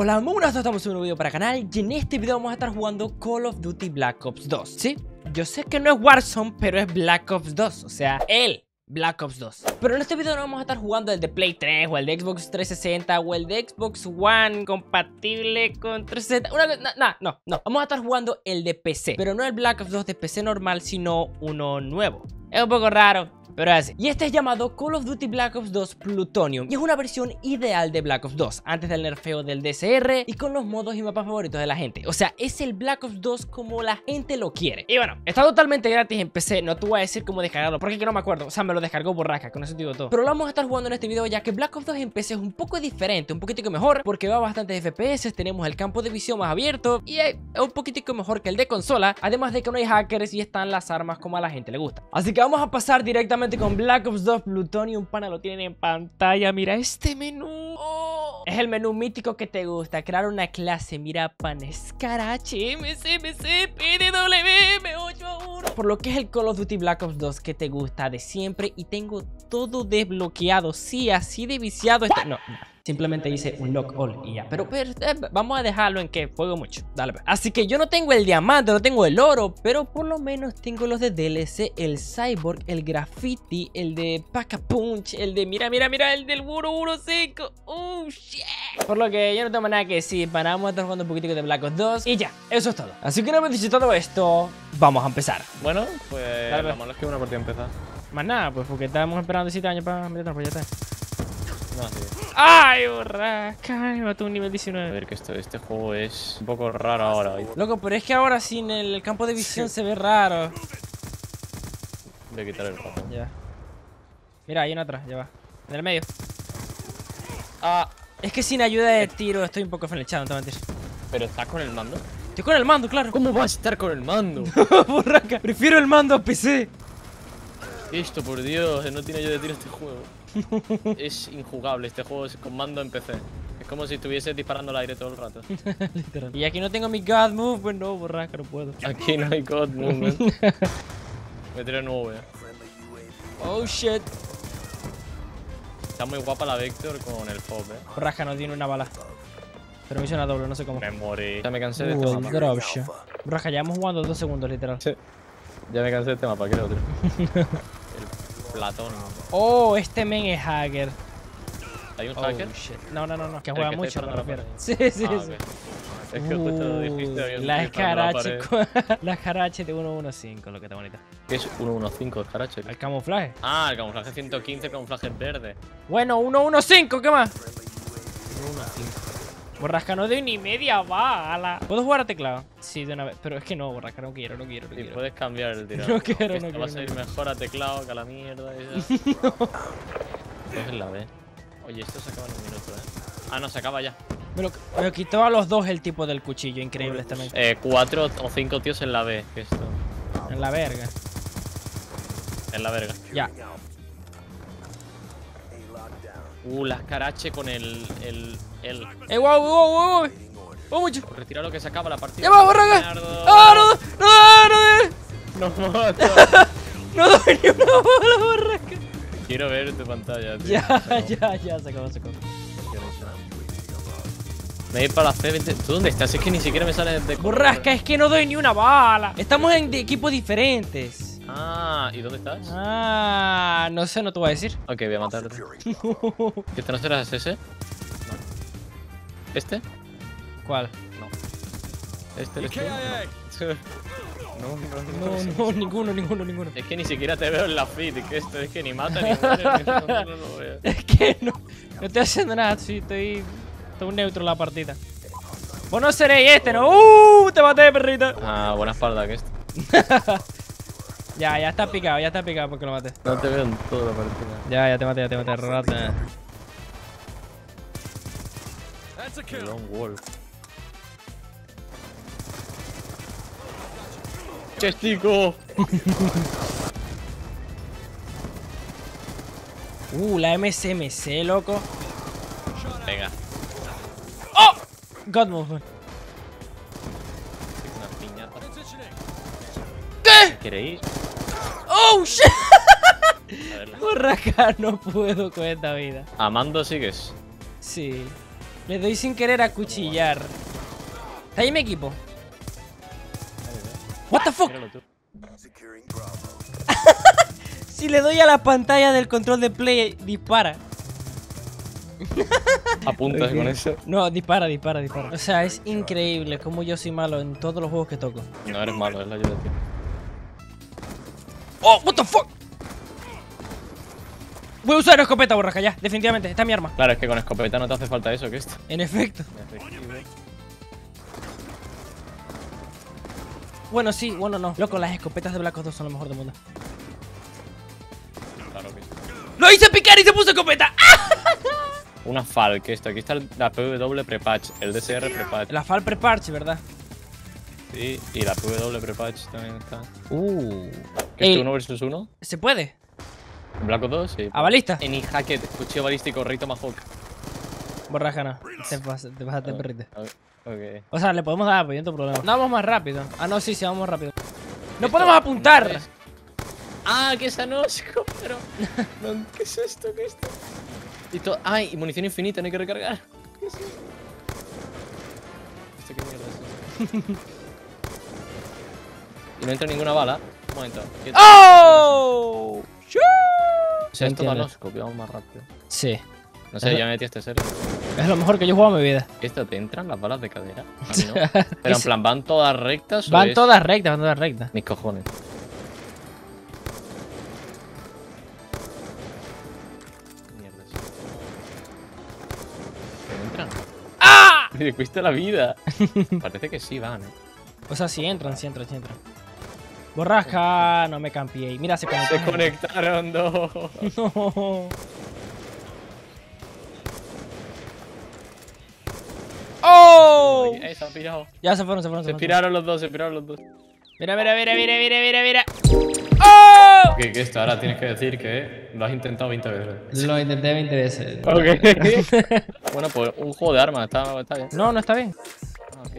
Hola, muy buenas, estamos en un nuevo video para el canal y en este video vamos a estar jugando Call of Duty Black Ops 2. Sí, yo sé que no es Warzone, pero es Black Ops 2, o sea, el Black Ops 2. Pero en este video no vamos a estar jugando el de Play 3 o el de Xbox 360 o el de Xbox One compatible con 360. No. Vamos a estar jugando el de PC, pero no el Black Ops 2 de PC normal, sino uno nuevo. Es un poco raro, pero así. Y este es llamado Call of Duty Black Ops 2 Plutonium y es una versión ideal de Black Ops 2 antes del nerfeo del DSR y con los modos y mapas favoritos de la gente. O sea, es el Black Ops 2 como la gente lo quiere. Y bueno, está totalmente gratis en PC. No te voy a decir cómo descargarlo porque que no me acuerdo. O sea, me lo descargó borraca, con eso te digo todo. Pero lo vamos a estar jugando en este video ya que Black Ops 2 en PC es un poco diferente, un poquitico mejor, porque va bastantes FPS, tenemos el campo de visión más abierto y es un poquitico mejor que el de consola, además de que no hay hackers y están las armas como a la gente le gusta. Así que vamos a pasar directamente con Black Ops 2 Plutonium, pana, lo tienen en pantalla. Mira este menú. Oh, es el menú mítico que te gusta. Crear una clase. Mira, pana, escarache, MSMC, PDW, M81. Por lo que es el Call of Duty Black Ops 2 que te gusta de siempre. Y tengo todo desbloqueado. Sí, así de viciado está. No. Simplemente hice un lock all y ya. Pero vamos a dejarlo en que juego mucho. Dale, pues. Así que yo no tengo el diamante, no tengo el oro, pero por lo menos tengo los de DLC, el cyborg, el graffiti, el de pack-a-punch, el de mira, el del 115. Oh, shit. Por lo que yo no tengo nada que decir. Vamos a estar jugando un poquitico de Black Ops 2 y ya, eso es todo. Así que no me dicho todo esto, vamos a empezar. Bueno, pues dale, lo malo es que una partida empezar. Más nada, pues porque estábamos esperando 7 años para meternos, pues ya está. No, sí. ¡Ay, borraca! Me mató un nivel 19. A ver, que esto, este juego es un poco raro ahora. Loco, pero es que ahora sin el campo de visión sí se ve raro. Voy a quitar el rojo. Ya. Mira, hay uno atrás, ya va. En el medio. Ah, es que sin ayuda de tiro estoy un poco flechado, no te mentir. ¿Pero estás con el mando? Estoy con el mando, claro. ¿Cómo vas a estar con el mando? Borraca, prefiero el mando a PC. Esto, por Dios, no tiene ayuda de tiro este juego. Es injugable este juego con mando en PC. Es como si estuviese disparando al aire todo el rato. Literal. Y aquí no tengo mi God Move, pues no, borraca, no puedo. Aquí no hay God Move. Me tiré 9. Oh shit. Está muy guapa la Vector con el pop, eh. Borraca no tiene una bala. Pero me hizo una doble, no sé cómo. Me morí. Ya me cansé de todo. Borraca, llevamos jugando 2 segundos, literal. Sí. Ya me cansé de este mapa, creo, tío. Platón. Oh, este men es hacker. ¿Hay un hacker? Shit. No. Que juega que mucho, me refiero. Sí. Ah, okay. Es que justo lo dijiste. Había la escarache. La escarache de 115, lo que está bonita. ¿Qué es 115 escarache? El camuflaje. Ah, el camuflaje 115, el camuflaje verde. Bueno, 115, ¿qué más? 115. Borrasca, no doy ni media bala. ¿Puedo jugar a teclado? Sí, de una vez. Pero es que no, borrasca, no quiero. Puedes cambiar el tirado. No quiero. Vas a ir mejor a teclado que a la mierda. No. Entonces la B. Oye, esto se acaba en un minuto, eh. Ah, no, se acaba ya. Me lo quitó a los dos el tipo del cuchillo. Increíble esta mente. 4 o 5 tíos en la B. Que esto. En la verga. En la verga. Ya. La escarache con el... ¡Wow! ¡Oh, mucho! Retira lo que se acaba la partida. ¡Ya va, borraga! ¡No! ¡No! ¡No doy ni una bola, borraga! Quiero ver tu pantalla, tío. Ya, se acabó. Me voy para la C20. ¿Tú dónde estás? Es que ni siquiera me sale de... Borrasca, es que no doy ni una bala. Estamos en equipos diferentes. Ah, ¿y dónde estás? Ah, no sé, no te voy a decir. Ok, voy a matarte. ¿Este no serás ese? No. ¿Este? ¿Cuál? No. ¿Este eres tú? No, ninguno. Es que ni siquiera te veo en la feed. Es que ni mata ni muere. Es que no estoy haciendo nada, sí, estoy neutro en la partida. Vos no seréis este, ¿no? Te maté, perrita. Ah, buena espalda que este. Ya está picado porque lo maté. No te veo en toda la partida. Ya te maté, rata. Long wall. ¡Chestico! La MSMC, loco. Venga. ¡Oh! God move. ¿Qué? ¿Queréis? ¡Oh, shit! Borraca, no puedo con esta vida. ¿Amando sigues? Sí. Le doy sin querer a cuchillar. Está ahí mi equipo. What the fuck. Si le doy a la pantalla del control de play, dispara. ¿Apuntas con eso? No, dispara. O sea, es increíble como yo soy malo en todos los juegos que toco. No eres malo, es la ayuda. Oh, what the fuck. Voy a usar escopeta, borraja, ya, definitivamente, está mi arma. Claro, es que con escopeta no te hace falta eso, que esto. En efecto. Bueno, sí, bueno, no. Loco, las escopetas de Black Ops 2 son lo mejor del mundo. Claro que sí. ¡Lo hice picar y se puso escopeta! Una FAL, que esto, aquí está la PDW prepatch, el DSR prepatch. La FAL prepatch, ¿verdad? Sí, y la PDW prepatch también está. ¿Qué es 1 vs 1? ¿Se puede? ¿En Black Ops 2? Sí. ¿A balista? En jacket, cuchillo balístico, rey tomahawk. Borrajana, te pasaste perrito. Okay. O sea, le podemos dar, pues, no hay problema. No vamos más rápido. Ah, no, sí, vamos rápido. ¡No podemos apuntar! No es... Ah, que es anóxico, pero... no, ¿qué es esto? ¿Qué es esto? Y todo... Ay, munición infinita, no hay que recargar. ¿Qué es esto? ¿Esto qué mierda es? Y no entra ninguna bala. Un momento. Quieto. ¡Oh! ¡Shoo! O sea, esto es anóxico, que vamos más rápido. Sí. No sé, ya me metí este serio. Es lo mejor que yo he jugado en mi vida. ¿Esto te entran las balas de cadera? A mí no. Pero en plan, ¿van todas rectas? Van todas rectas, van todas rectas. Mis cojones. Mierda. ¿Te entran? ¡Ah! Te cuesta la vida. Parece que sí van, eh. O sea, sí entran. Borraja, no me campié. Mira, se conectaron dos. No. ¡Oh! Se han pirado. Ya se fueron. Se piraron los dos. Mira. ¡Oh! Ok, que esto ahora tienes que decir que lo has intentado 20 veces. Lo intenté 20 veces. Ok. Bueno, pues un juego de armas, está bien. No está bien. Ah, ok.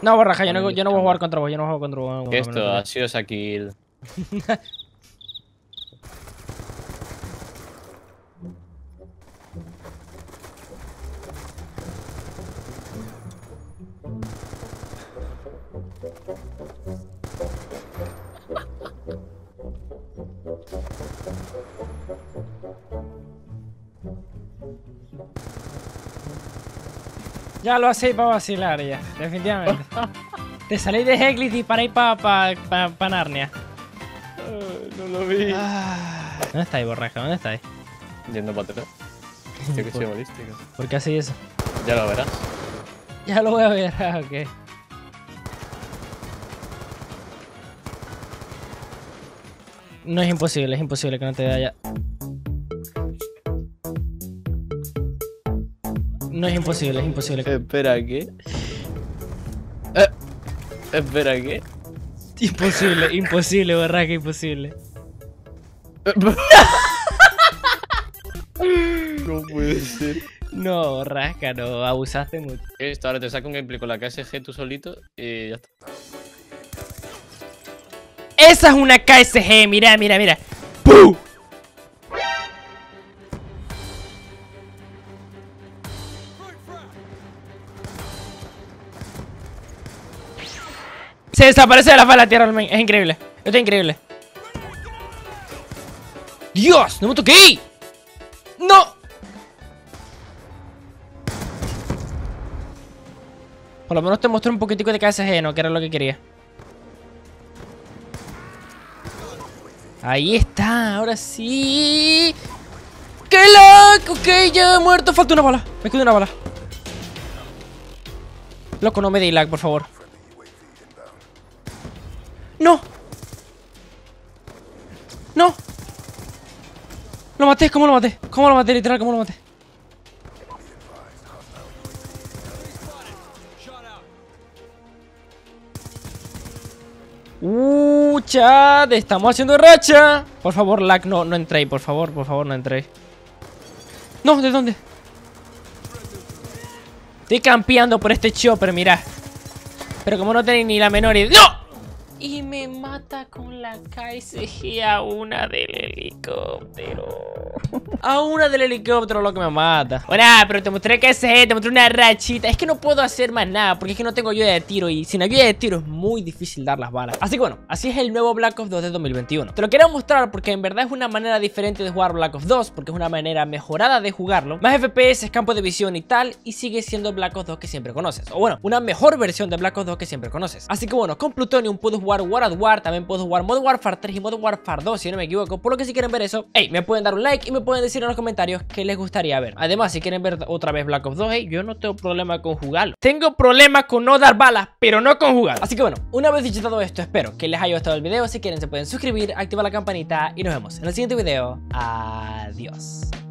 No, borraja, yo no voy a jugar contra vos. Esto ha sido esa kill. Ya lo hacéis para vacilar, ya, definitivamente. Te salís de Heglis y paráis para Narnia. No lo vi. Ah, ¿dónde estáis, borraja? ¿Dónde estáis? Yendo para atrás. Yo que soy balístico. ¿Por qué hacéis eso? Ya lo verás. Ya lo voy a ver, ok. No, es imposible que no te haya... No, es imposible. Espera, ¿qué? Espera, ¿qué? Imposible, borraja, imposible. No puede ser. No, borraja, no, abusaste mucho. Esto, ahora te saco un gameplay con la KSG tú solito y ya está. Esa es una KSG, mira. ¡Pum! Se desaparece de la faz de la tierra, es increíble. Esto es increíble. ¡Dios! ¡No me toqué! ¡No! Por lo menos te mostré un poquitico de KSG, ¿no? Que era lo que quería. Ahí está, ahora sí. ¡Qué loco! Ok, ya he muerto. Falta una bala. Me quedó una bala. Loco, no me dé lag, por favor. No. Lo maté, ¿cómo lo maté? Literal, ¿cómo lo maté? Chat, estamos haciendo racha. Por favor, lag, no entréis, por favor, no entréis. No, ¿de dónde? Estoy campeando por este chopper, mirá. Pero como no tenéis ni la menor idea. ¡No! y me mata con la KSG a una del helicóptero. A una del helicóptero lo que me mata. Hola, pero te mostré KSG, te mostré una rachita. Es que no puedo hacer más nada porque es que no tengo ayuda de tiro, y sin ayuda de tiro es muy difícil dar las balas. Así que bueno, así es el nuevo Black Ops 2 de 2021. Te lo quería mostrar porque en verdad es una manera diferente de jugar Black Ops 2, porque es una manera mejorada de jugarlo. Más FPS, campo de visión y tal, y sigue siendo Black Ops 2 que siempre conoces. O bueno, una mejor versión de Black Ops 2 que siempre conoces. Así que bueno, con Plutonium puedo jugar War at War, también puedo jugar Modern Warfare 3 y Modern Warfare 2, si no me equivoco. Por lo que si quieren ver eso, hey, me pueden dar un like y me pueden decir en los comentarios qué les gustaría ver. Además, si quieren ver otra vez Black Ops 2, hey, yo no tengo problema con jugarlo. Tengo problema con no dar balas, pero no con jugar. Así que bueno, una vez dicho todo esto, espero que les haya gustado el video. Si quieren se pueden suscribir, activar la campanita y nos vemos en el siguiente video. Adiós.